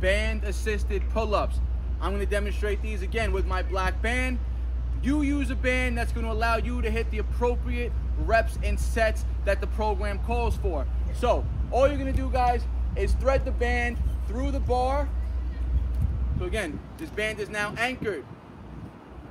band assisted pull-ups. I'm going to demonstrate these again with my black band. You use a band that's going to allow you to hit the appropriate reps and sets that the program calls for. So all you're going to do, guys, is thread the band through the bar. So again, this band is now anchored.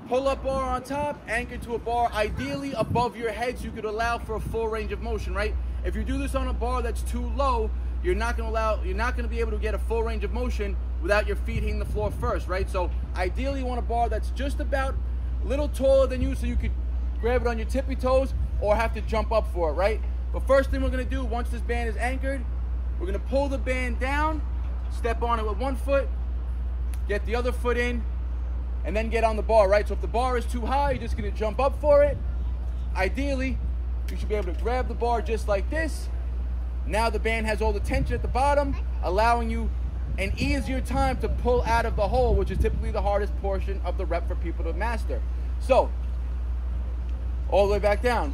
Pull-up bar on top, anchored to a bar, ideally above your head so you could allow for a full range of motion, right? If you do this on a bar that's too low, you're not going to be able to get a full range of motion without your feet hitting the floor first, right? So ideally you want a bar that's just about a little taller than you so you could grab it on your tippy toes or have to jump up for it, right? But first thing we're going to do, once this band is anchored, we're going to pull the band down, step on it with one foot, get the other foot in, and then get on the bar, right? So if the bar is too high, you're just gonna jump up for it. Ideally, you should be able to grab the bar just like this. Now the band has all the tension at the bottom, allowing you an easier time to pull out of the hole, which is typically the hardest portion of the rep for people to master. So, all the way back down,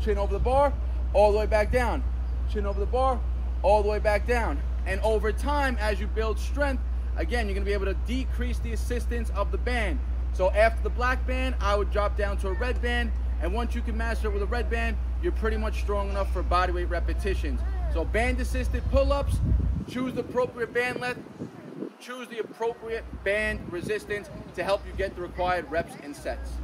chin over the bar, all the way back down, chin over the bar, all the way back down. And over time, as you build strength, again, you're going to be able to decrease the assistance of the band. So after the black band, I would drop down to a red band. And once you can master it with a red band, you're pretty much strong enough for bodyweight repetitions. So band-assisted pull-ups, choose the appropriate band length, choose the appropriate band resistance to help you get the required reps and sets.